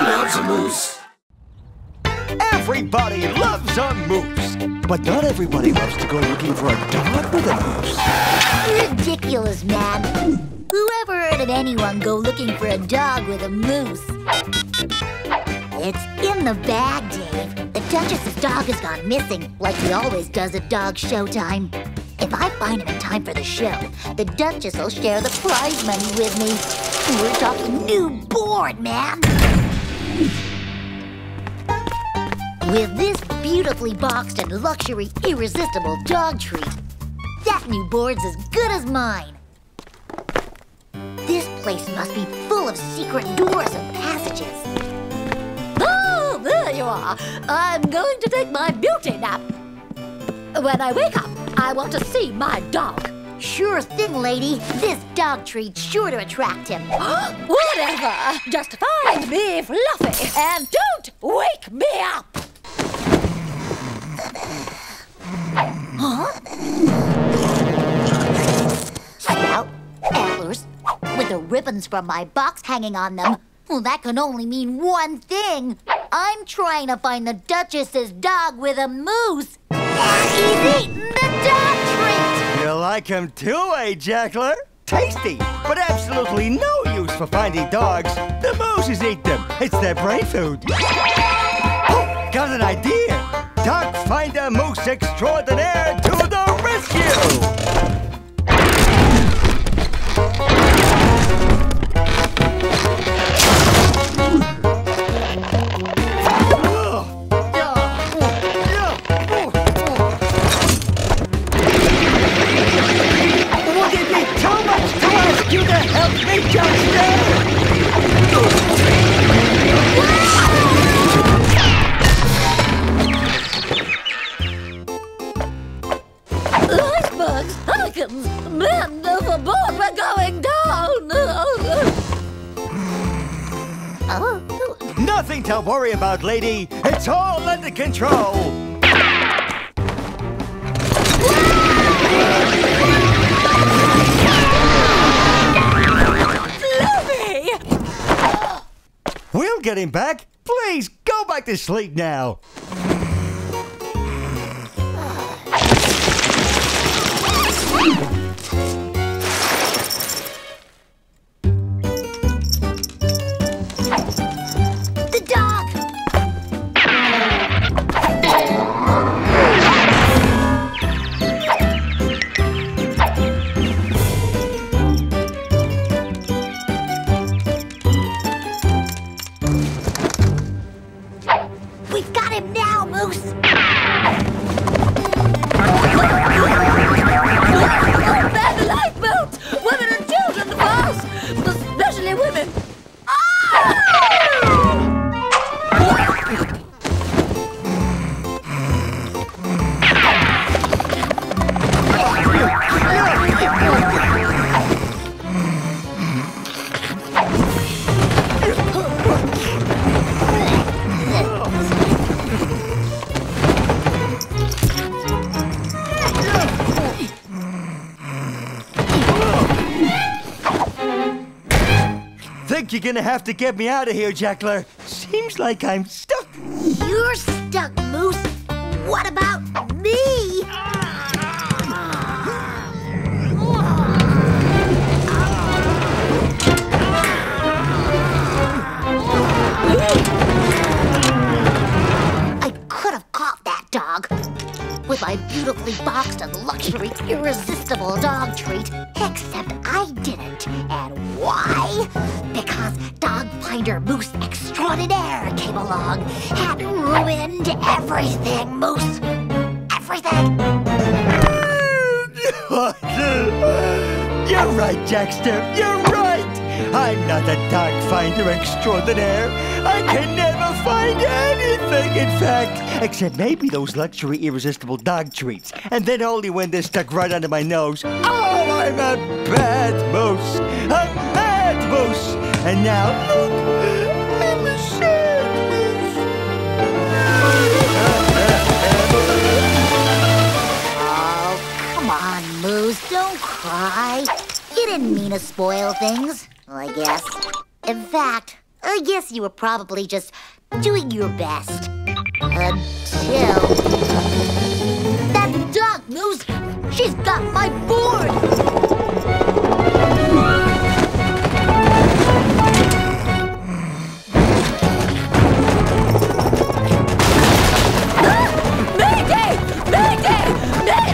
loves a moose. Everybody loves a moose. Everybody loves a moose. But not everybody loves to go looking for a dog with a moose. Ridiculous, man. Whoever heard of anyone go looking for a dog with a moose? It's in the bag, Dave. The Duchess's dog has gone missing, like he always does at dog showtime. If I find him in time for the show, the Duchess will share the prize money with me. We're talking new board, man! With this beautifully boxed and luxury, irresistible dog treat, that new board's as good as mine. This place must be full of secret doors and passages. Oh, there you are. I'm going to take my beauty nap. When I wake up, I want to see my dog. Sure thing, lady. This dog treat's sure to attract him. Whatever. Just find me, Fluffy, and don't wake me up. Huh? Snout, antlers, with the ribbons from my box hanging on them. Well, that can only mean one thing. I'm trying to find the Duchess's dog with a moose. He's eaten the dog treat! You like him too, eh, Jackler? Tasty, but absolutely no use for finding dogs. The mooses eat them. It's their brain food. Oh, got an idea. Dog Finder Moose Extraordinaire to the rescue! You to help me, Duchess! Icebergs, hurricanes, men overboard, we're going down! Oh. Nothing to worry about, lady. It's all under control. We'll get him back. Please, go back to sleep now. The dog! You're gonna have to get me out of here, Jackler. Seems like I'm stuck. You're stuck, Moose. What about me? I could have caught that dog. With my beautifully boxed and luxury, irresistible dog treat. Except I didn't. And why? Dog Finder Moose Extraordinaire came along and ruined everything, Moose. Everything. You're right, Jackster. You're right. I'm not a Dog Finder Extraordinaire. I can never find anything, in fact. Except maybe those luxury, irresistible dog treats. And then only when they're stuck right under my nose. Oh, I'm a bad moose. A mad moose. And now, look, I'm a sad moose. Oh, come on, Moose, don't cry. It didn't mean to spoil things, I guess. In fact, I guess you were probably just doing your best. Until... that dog moves! She's got my board! Mayday! Mayday! Mayday!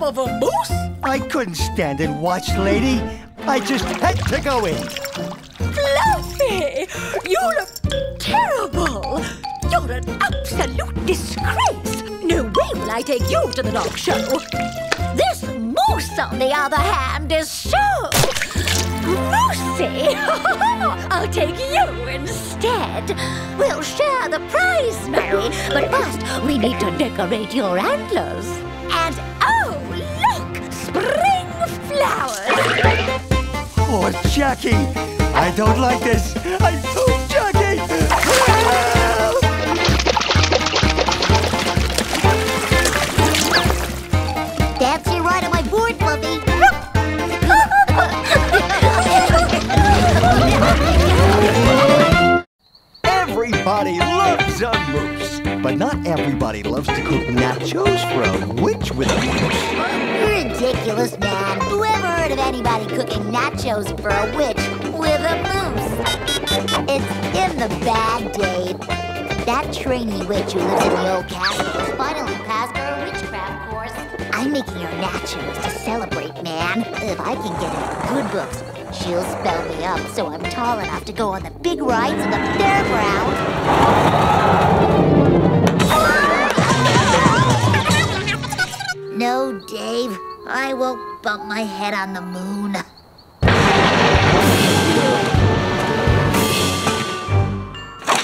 Of a moose? I couldn't stand and watch, lady. I just had to go in. Fluffy, you look terrible. You're an absolute disgrace. No way will I take you to the dog show. This moose, on the other hand, is so moosey. I'll take you instead. We'll share the prize money, but first we need to decorate your antlers. And spring flowers! Poor Jackie! I don't like this! I poop Jackie! Help! That's your ride on my board, Fluffy! Everybody loves a moose, but not everybody loves to cook nachos for a witch with a moose. Ridiculous, man. Who ever heard of anybody cooking nachos for a witch with a moose? It's in the bag, Dave. That trainee witch who lives in the old castle is finally passed her witchcraft course. I'm making her nachos to celebrate, man. If I can get her good books, she'll spell me up so I'm tall enough to go on the big rides in the fairground. No, Dave. I won't bump my head on the moon.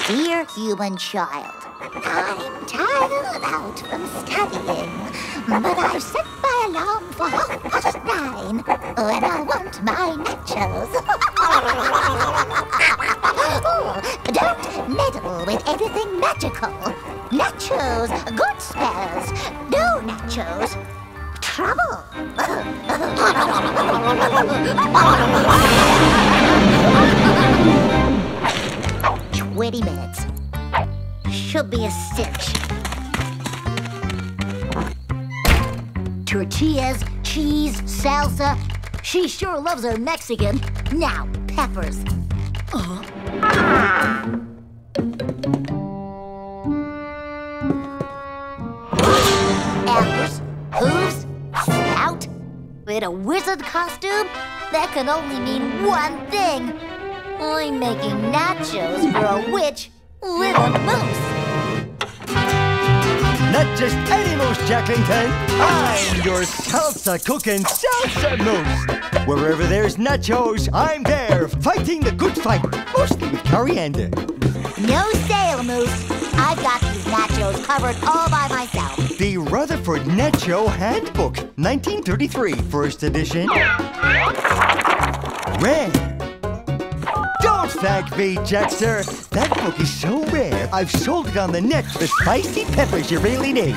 Dear human child, I'm tired out from studying, but I've set my alarm for 9:30 when I want my nachos. Oh, don't meddle with anything magical. Nachos, good spells. No nachos, trouble. Oh, 20 minutes. Should be a cinch. Tortillas, cheese, salsa. She sure loves her Mexican. Now, peppers. Apples, hooves, out in a wizard costume? That can only mean one thing. I'm making nachos for a witch with a moose. Not just any moose, Jacklington. I'm your salsa-cooking salsa moose. Wherever there's nachos, I'm there, fighting the good fight, mostly with coriander. No sale, moose. I've got these nachos covered all by myself. The Rutherford Nacho Handbook, 1933, first edition. Rare. Don't thank me, Jackster. That book is so rare, I've sold it on the net for spicy peppers you really need.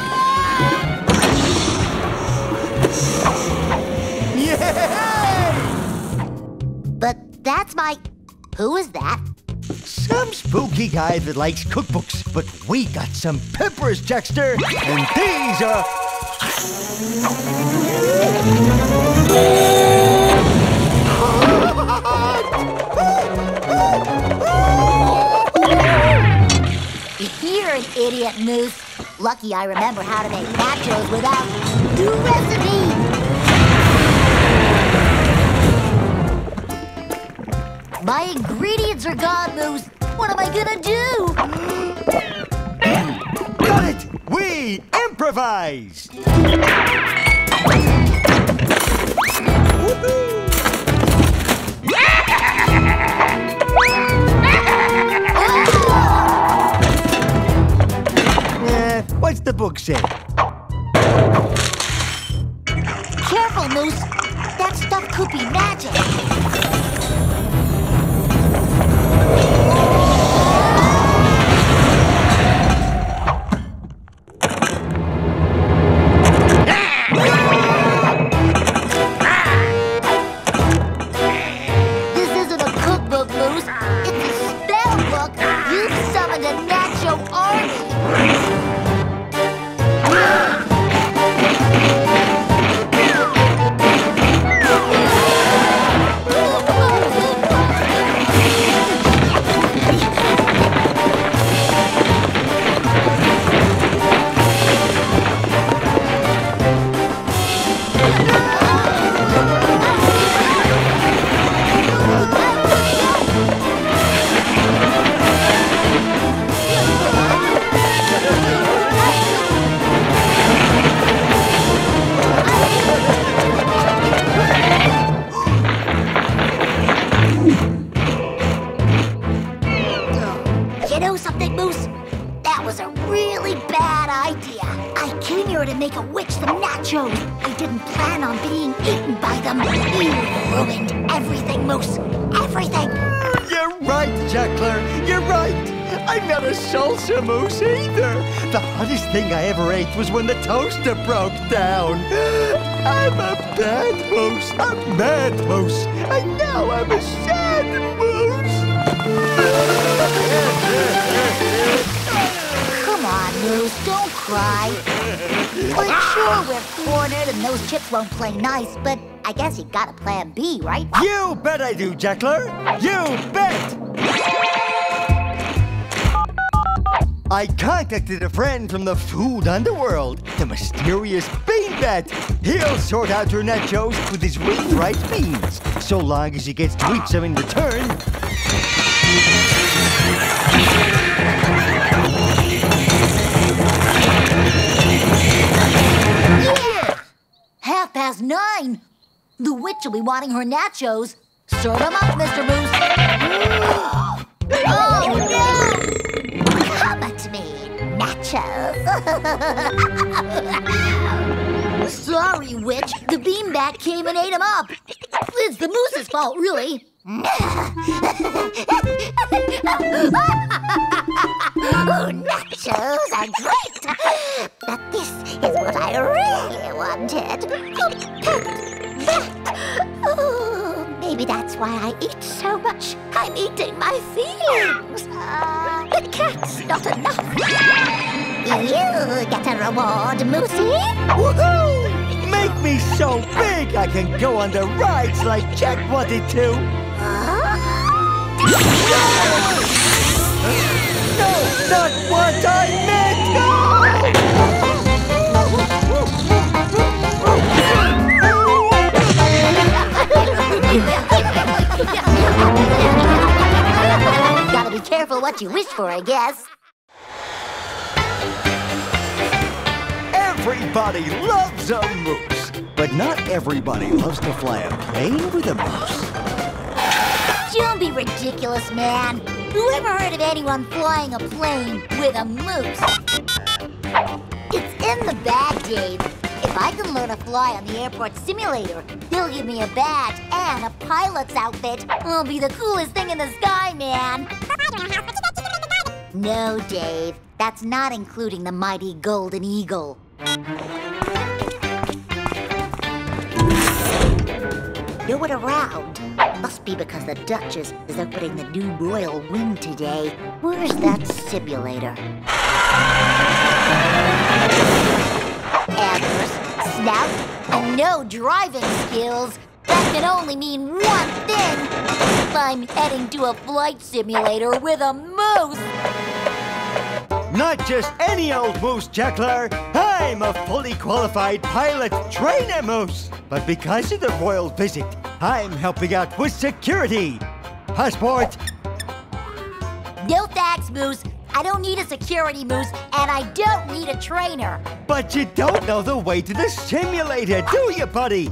Yeah! But that's my... Who is that? Some spooky guy that likes cookbooks, but we got some peppers, Jackster, and these are... You're an idiot, Moose. Lucky I remember how to make nachos without new recipe. My ingredients are gone, Moose. What am I gonna do? Got it! We improvise! Careful, Moose. That stuff could be magic. Was when the toaster broke down. I'm a bad moose, a mad moose, and now I'm a sad moose. Come on, Moose, don't cry. Like, sure, we're cornered and those chips won't play nice, but I guess you got a plan B, right? You bet I do, Jackler. You bet! I contacted a friend from the food underworld, the mysterious Bean Bat. He'll sort out your nachos with his refried beans, so long as he gets to eat them in return. Yeah! 9:30. The witch will be wanting her nachos. Serve them up, Mr. Moose. Oh, no! To me, nachos. Sorry, witch. The beanbat came and ate him up. It's the moose's fault, really. Oh, nachos are great. But this is what I really wanted. Oh, maybe that's why I eat so much. I'm eating my feelings. The cat's not enough. You get a reward, Moosey. Woohoo! Make me so big I can go on the rides like Jack wanted to. No, not what I meant! No! Gotta be careful what you wish for, I guess. Everybody loves a moose, but not everybody loves to fly a plane with a moose. Don't be ridiculous, man. Who ever heard of anyone flying a plane with a moose? It's in the bag, Dave. If I can learn to fly on the airport simulator, they'll give me a badge and a pilot's outfit. I'll be the coolest thing in the sky, man. No, Dave. That's not including the mighty golden eagle. No one around. Must be because the Duchess is opening the new royal wing today. Where's that simulator? Ebbers, snout, and no driving skills. That can only mean one thing. I'm heading to a flight simulator with a moose. Not just any old moose, Jackler. I'm a fully qualified pilot trainer moose. But because of the royal visit, I'm helping out with security. Passport. No thanks, Moose. I don't need a security moose, and I don't need a trainer. But you don't know the way to the simulator, do you, buddy?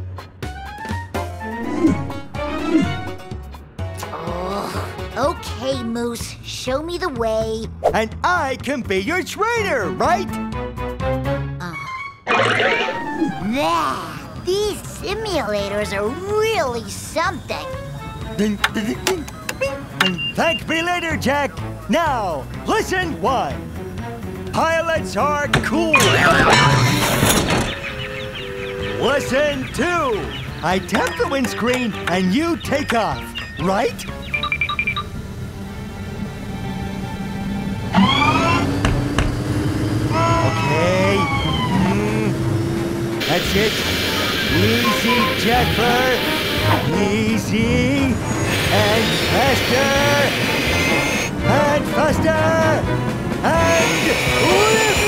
Oh, okay, Moose. Show me the way. And I can be your trainer, right? There. These simulators are really something. Thank me later, Jack. Now, listen one. Pilots are cool. Listen two. I tap the windscreen and you take off, right? Okay. That's it. Easy, Jacker. Easy. And faster. And faster. And lift.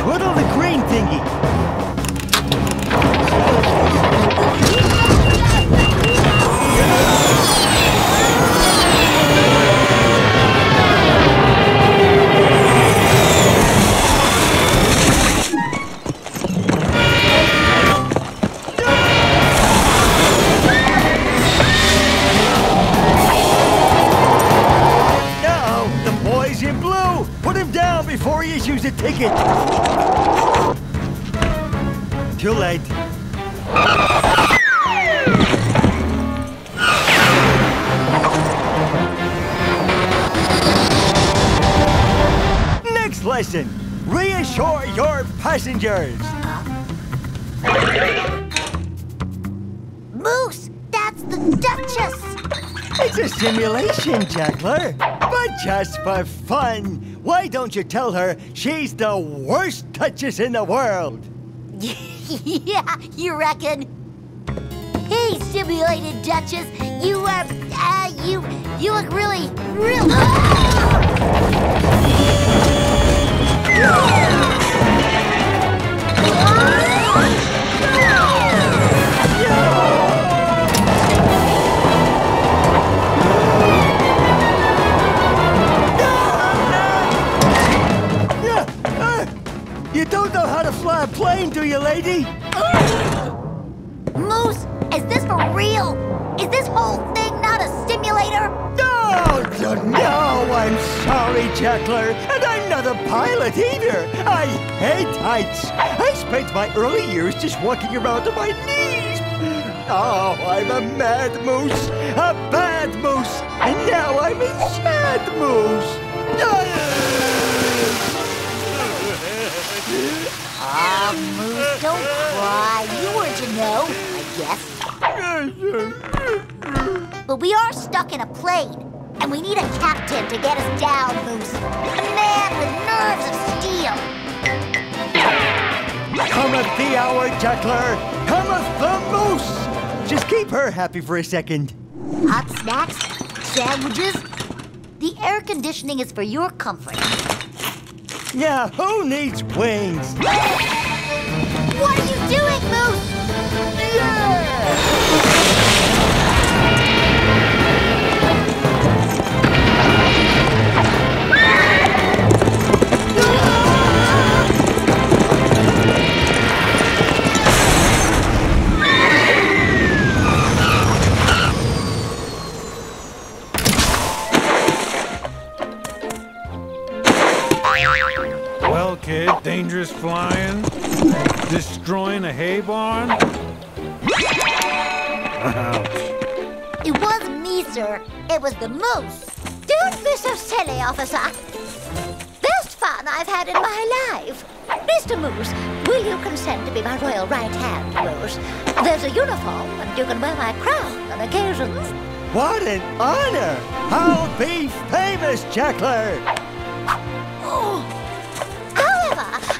Twiddle the green thingy. No, the boy's in blue. Put him down before he issues a ticket. Too late. Next lesson, reassure your passengers. Moose, that's the Duchess. It's a simulation, Jackler, but just for fun. Why don't you tell her she's the worst Duchess in the world? Yeah, you reckon? Hey, simulated Duchess, you look really. You don't know how to fly a plane, do you, lady? Moose, is this for real? Is this whole thing not a simulator? No, I'm sorry, Jackler. And I'm not a pilot either. I hate heights. I spent my early years just walking around on my knees. Oh, I'm a mad moose, a bad moose. And now I'm a sad moose. Ah, Moose, don't cry. You were to know, I guess. But we are stuck in a plane, and we need a captain to get us down, Moose. A man with nerves of steel. Cometh the hour, Jackler. Cometh the moose. Just keep her happy for a second. Hot snacks, sandwiches. The air conditioning is for your comfort. Yeah, who needs wings? What are you doing, Moose? Well, kid, dangerous flying, destroying a hay barn. Ouch. It wasn't me, sir. It was the moose. Don't be so silly, officer. Best fun I've had in my life. Mr. Moose, will you consent to be my royal right hand, Moose? There's a uniform, and you can wear my crown on occasions. What an honor! I'll be famous, Jackler. Oh.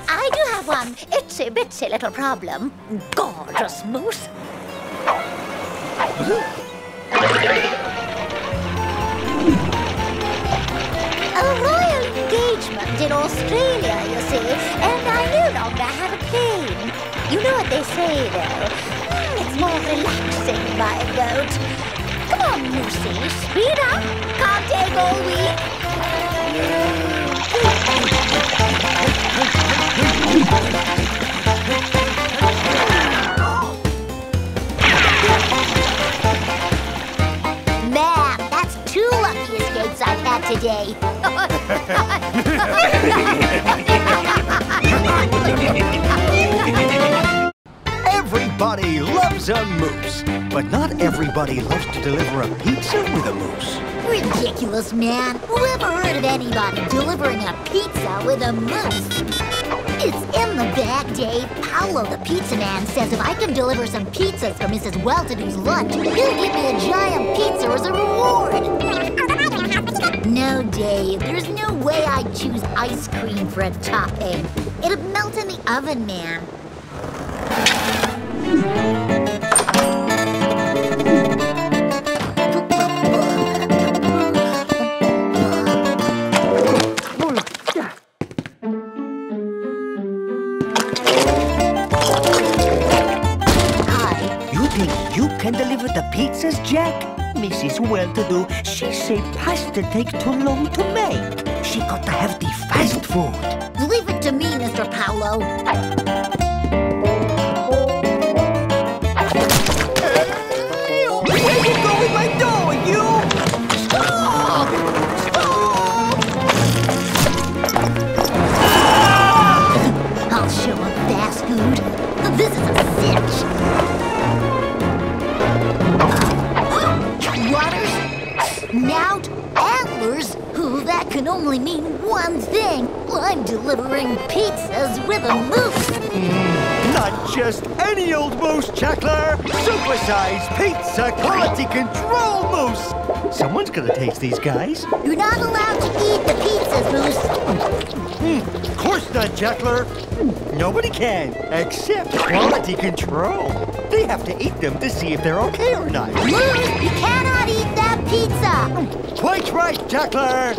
I do have one itsy-bitsy little problem. Gorgeous, Moose. A royal engagement in Australia, you see, and I no longer have a plane. You know what they say, though. It's more relaxing by boat. Come on, Moosey, speed up. Can't take all week. that today. Everybody loves a moose, but not everybody loves to deliver a pizza with a moose. Ridiculous, man. Whoever heard of anybody delivering a pizza with a moose? It's in the bag, Dave. Paolo the pizza man says if I can deliver some pizzas for Mrs. Well-to-do's lunch, he'll give me a giant pizza as a reward. No, Dave. There's no way I'd choose ice cream for a topping. It'd melt in the oven, man. Pizzas, Jack? Mrs. Well-to-do, she say pasta take too long to make. She got to have the fast food. Leave it to me, Mr. Paolo. Where you go with my door, you? Stop! Stop! I'll show up fast food. This is a cinch. Snout, antlers? Ooh, that can only mean one thing. I'm delivering pizzas with a moose. Not just any old moose, Chuckler. Supersized pizza quality control moose. Someone's gonna taste these guys. You're not allowed to eat the pizzas, Moose. Of course not, Chuckler. Nobody can, except quality control. They have to eat them to see if they're okay or not. Moose, you cannot eat that pizza! Quite right, Chuckler!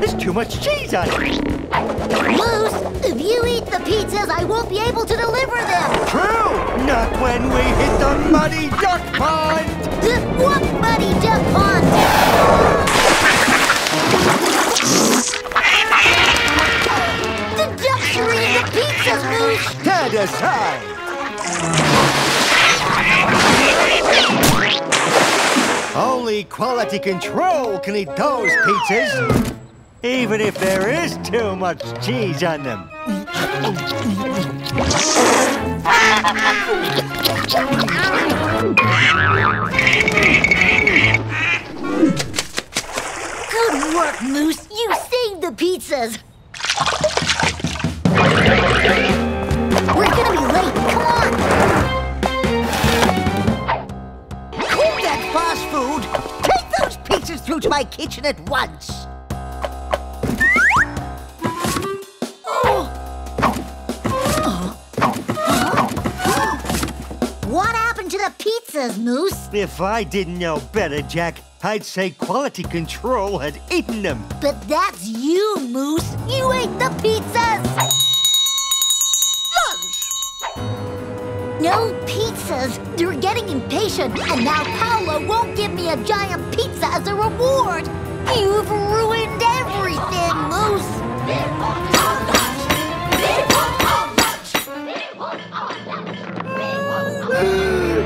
There's too much cheese on it! Moose, if you eat the pizzas, I won't be able to deliver them! True! Not when we hit the muddy duck pond! What muddy duck pond? The ducks are eating the pizzas, Moose! Stand aside! Only quality control can eat those pizzas, even if there is too much cheese on them. Good work, Moose. You saved the pizzas. We're gonna be late. Come on. Fast food! Take those pizzas through to my kitchen at once! What happened to the pizzas, Moose? If I didn't know better, Jack, I'd say quality control had eaten them. But that's you, Moose! You ate the pizzas! Lunch! No pizzas! They're getting impatient, and now Paolo won't give me a giant pizza as a reward! You've ruined everything, Moose!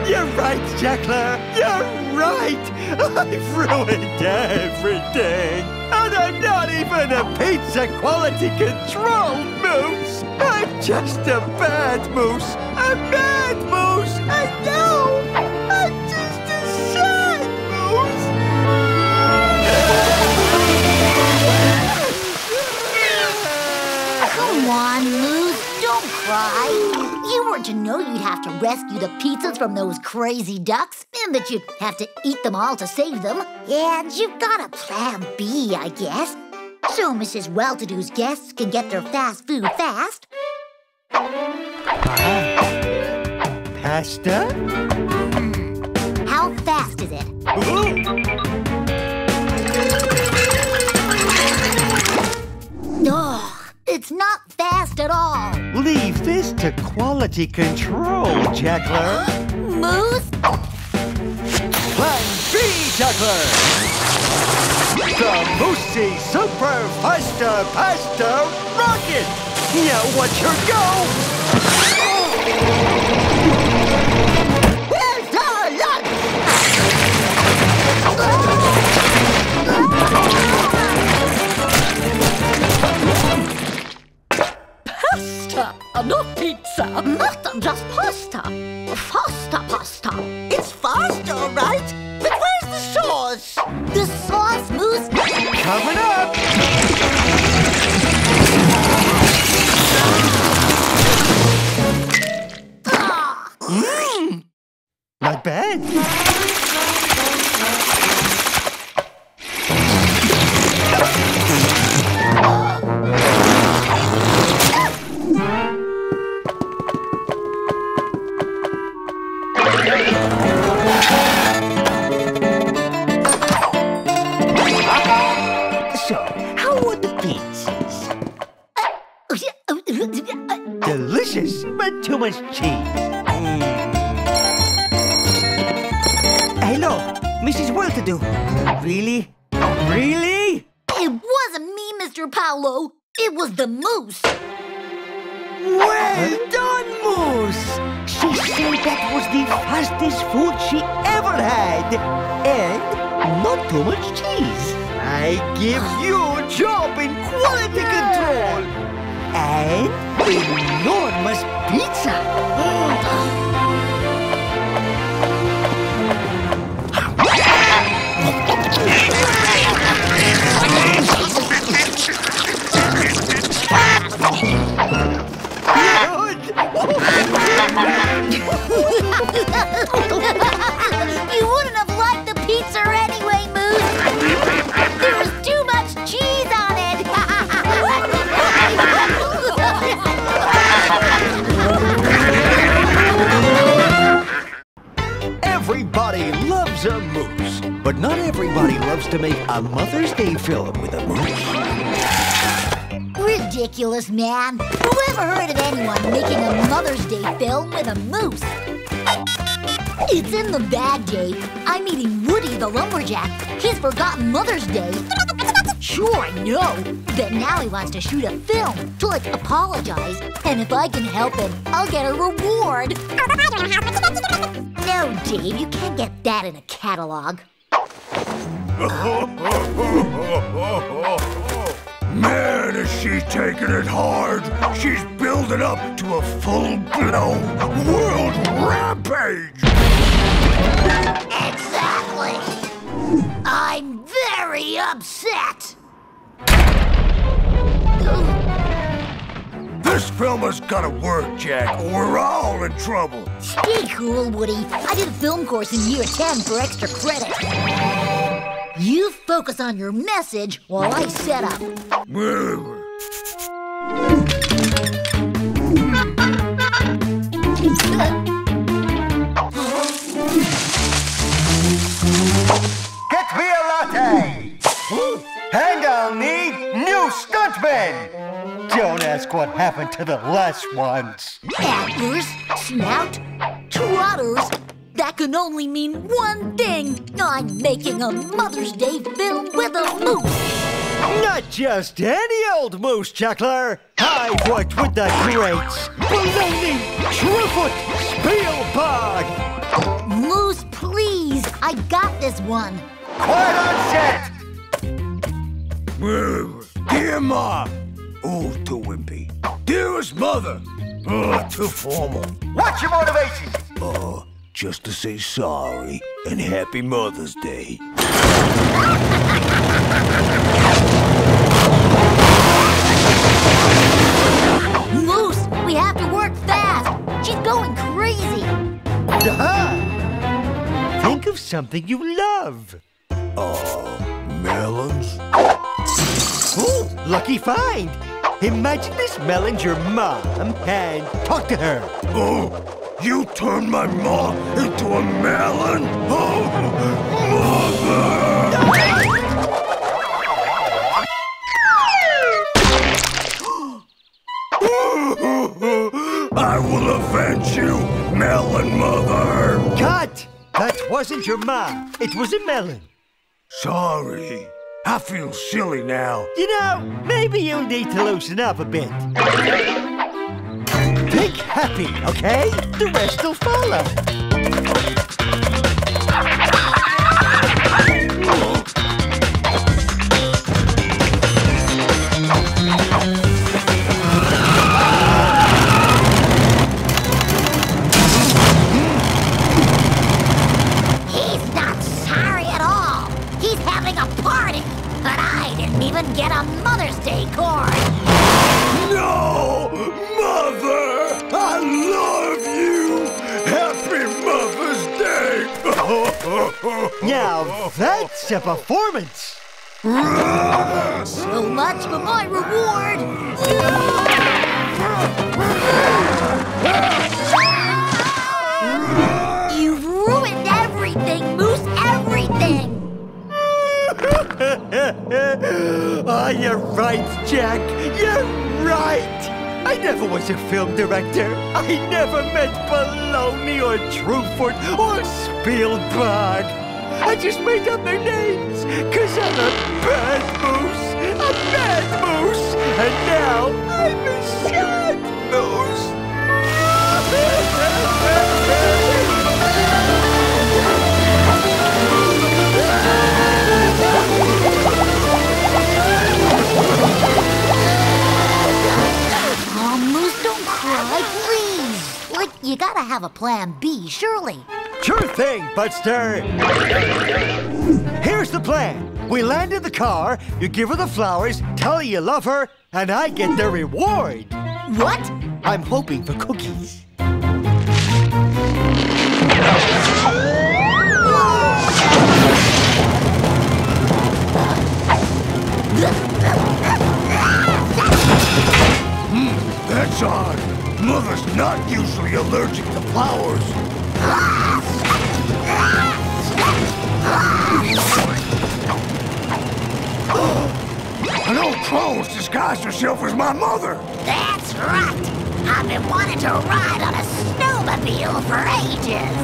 You're right, Jackler! You're right! I've ruined everything! And I'm not even a pizza quality control, Moose! I'm just a bad moose! A bad moose! I know! I'm just a sad moose! Come on, Moose, don't cry. You were to know you'd have to rescue the pizzas from those crazy ducks, and that you'd have to eat them all to save them. And you've got a plan B, I guess. So Mrs. Well-to-do's guests can get their fast food fast. Pasta? How fast is it? Oh, it's not fast at all. Leave this to quality control, Jackler. Moose? Plan B, Jackler! The Moosey Super Faster Pasta Rocket! Now watch her go! Where's our lunch? Faster, pasta. It's faster, right? But where's the sauce? The sauce moves. Coming up. Mmm. Not bad. Delicious, but too much cheese. Hello, Mrs. Well-to-do. Really? Really? It wasn't me, Mr. Paolo. It was the moose. Well done, Moose. She said that was the fastest food she ever had. And not too much cheese. I give you a job in quality control. And enormous pizza! You wouldn't have liked the pizza anyway, Moose! There was too much cheese on it! Everybody loves a moose, but not everybody loves to make a Mother's Day film with a moose. Ridiculous, man. Who ever heard of anyone making a Mother's Day film with a moose? It's in the bag, Jake. I'm meeting Woody the lumberjack. He's forgotten Mother's Day. Sure, I know. But now he wants to shoot a film to, like, apologize. And if I can help him, I'll get a reward. No, Dave, you can't get that in a catalog. Man, is she taking it hard. She's building up to a full-blown world rampage. Exactly. I'm very upset! This film has gotta work, Jack, or we're all in trouble. Stay cool, Woody. I did a film course in year 10 for extra credit. You focus on your message while I set up. Get me a latte! And I'll need new stuntmen! Don't ask what happened to the last ones. Antlers, snout, trotters. That can only mean one thing. I'm making a Mother's Day film with a moose. Not just any old moose, Chuckler. I've worked with the greats. Maloney, Trifoot, Spielberg. Moose, please. I got this one. Quite upset! Dear Ma. Oh, too wimpy. Dearest Mother. Too formal. What's your motivation? Just to say sorry and happy Mother's Day. Moose, we have to work fast. She's going crazy. Think of something you love. Melons? Ooh, lucky find! Imagine this melon's your mom and talk to her. Oh, you turned my mom into a melon? Oh, Mother! I will avenge you, Melon Mother! Cut! That wasn't your mom. It was a melon. Sorry. I feel silly now. You know, maybe you need to loosen up a bit. Think happy, okay? The rest will follow. He's having a party, but I didn't even get a Mother's Day card. No! Mother! I love you! Happy Mother's Day! Now that's a performance! So much for my reward! You've ruined everything, Moose, everything! Oh, you're right, Jack. You're right. I never was a film director. I never met Baloney or Truford or Spielberg. I just made up their names, cause I'm a bad moose, and now I'm a sad moose. Oh, Moose, don't cry, please. Like, you gotta have a plan B, surely. Sure thing, Butster. Here's the plan. We land in the car, you give her the flowers, tell her you love her, and I get the reward. What? I'm hoping for cookies. That's odd. Mother's not usually allergic to flowers. An old troll's disguised herself as my mother. That's right. I've been wanting to ride on a snowmobile for ages.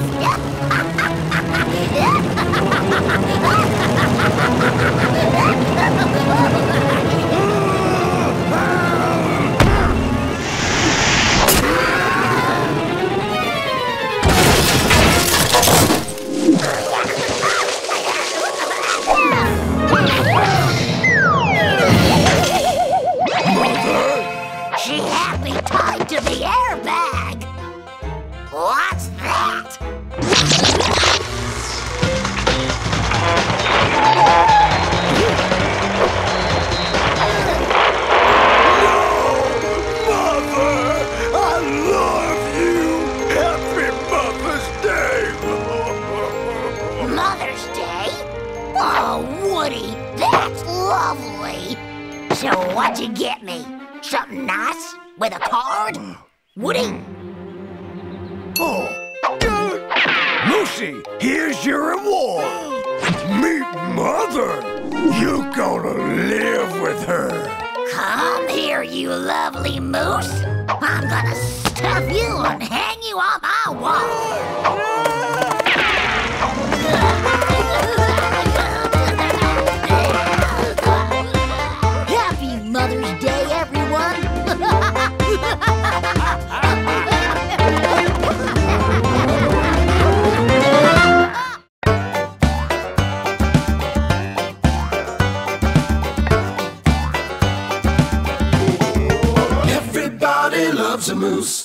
She had me tied to the airbag! What's that? No! Mother! I love you! Happy Mother's Day! Mother's Day? Oh, Woody, that's lovely! So what'd you get me? Something nice? With a card? Woody? Oh! Moosey, here's your reward! Meet Mother! You gonna live with her! Come here, you lovely moose! I'm gonna stuff you and hang you on my wall! Happy Mother's Day, everyone! Everybody loves a moose.